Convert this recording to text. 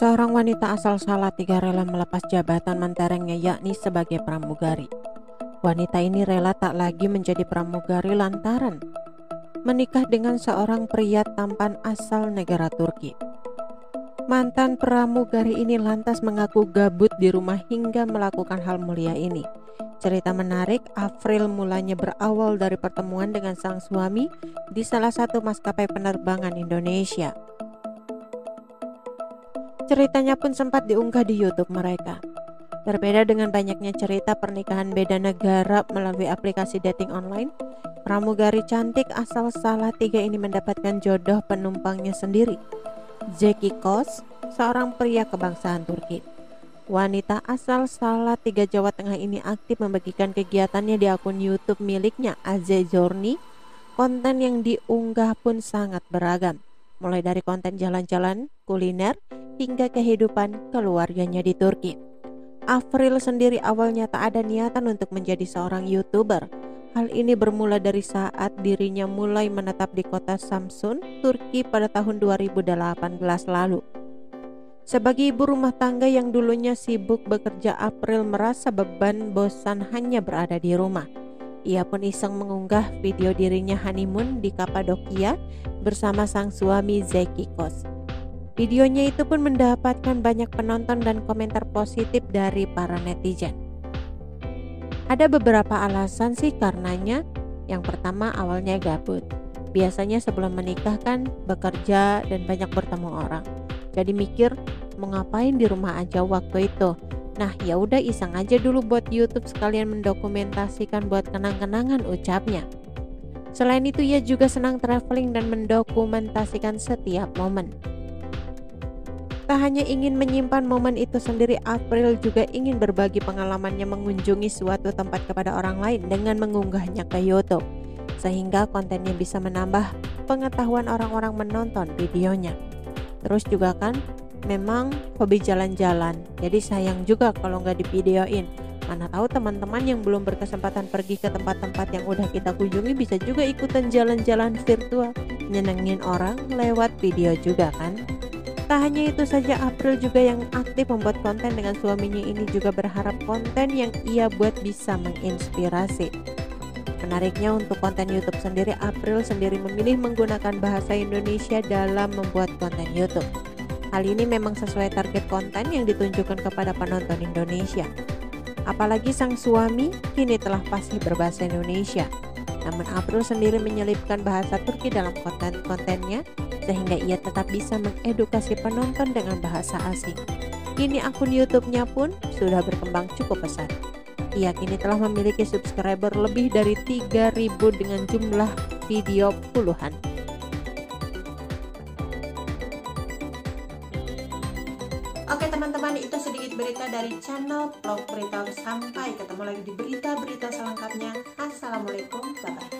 Seorang wanita asal Salatiga rela melepas jabatan menterengnya, yakni sebagai pramugari. Wanita ini rela tak lagi menjadi pramugari lantaran menikah dengan seorang pria tampan asal negara Turki. Mantan pramugari ini lantas mengaku gabut di rumah hingga melakukan hal mulia ini. Cerita menarik, April mulanya berawal dari pertemuan dengan sang suami di salah satu maskapai penerbangan Indonesia. Ceritanya pun sempat diunggah di YouTube mereka. Berbeda dengan banyaknya cerita pernikahan beda negara melalui aplikasi dating online, pramugari cantik asal Salatiga ini mendapatkan jodoh penumpangnya sendiri, Jackie Kos, seorang pria kebangsaan Turki. Wanita asal Salatiga, Jawa Tengah ini aktif membagikan kegiatannya di akun YouTube miliknya, Azzejorni. Konten yang diunggah pun sangat beragam, mulai dari konten jalan-jalan, kuliner, hingga kehidupan keluarganya di Turki. April sendiri awalnya tak ada niatan untuk menjadi seorang YouTuber. Hal ini bermula dari saat dirinya mulai menetap di kota Samsun, Turki pada tahun 2018 lalu. Sebagai ibu rumah tangga yang dulunya sibuk bekerja, April merasa beban bosan hanya berada di rumah. Ia pun iseng mengunggah video dirinya honeymoon di Kapadokia bersama sang suami Jackie Kos. Videonya itu pun mendapatkan banyak penonton dan komentar positif dari para netizen. Ada beberapa alasan sih karenanya. Yang pertama, awalnya gabut. Biasanya sebelum menikah kan bekerja dan banyak bertemu orang. Jadi mikir mau ngapain di rumah aja waktu itu. Nah ya udah iseng aja dulu buat YouTube sekalian mendokumentasikan buat kenang-kenangan, ucapnya. Selain itu ia juga senang traveling dan mendokumentasikan setiap momen. Tak hanya ingin menyimpan momen itu sendiri, April juga ingin berbagi pengalamannya mengunjungi suatu tempat kepada orang lain dengan mengunggahnya ke YouTube, sehingga kontennya bisa menambah pengetahuan orang-orang menonton videonya. Terus juga kan memang hobi jalan-jalan, jadi sayang juga kalau nggak divideoin. Mana tahu teman-teman yang belum berkesempatan pergi ke tempat-tempat yang udah kita kunjungi bisa juga ikutan jalan-jalan virtual, nyenengin orang lewat video juga kan. Tak hanya itu saja, April juga yang aktif membuat konten dengan suaminya ini juga berharap konten yang ia buat bisa menginspirasi. Menariknya, untuk konten YouTube sendiri, April sendiri memilih menggunakan bahasa Indonesia dalam membuat konten YouTube. Hal ini memang sesuai target konten yang ditunjukkan kepada penonton Indonesia. Apalagi sang suami kini telah fasih berbahasa Indonesia. Namun April sendiri menyelipkan bahasa Turki dalam konten-kontennya sehingga ia tetap bisa mengedukasi penonton dengan bahasa asing. Kini akun YouTube-nya pun sudah berkembang cukup pesat. Ia kini telah memiliki subscriber lebih dari 3.000 dengan jumlah video puluhan. Oke teman-teman, itu sedikit berita dari channel Vlog Berita. Sampai ketemu lagi di berita-berita selengkapnya. Assalamualaikum, bye-bye.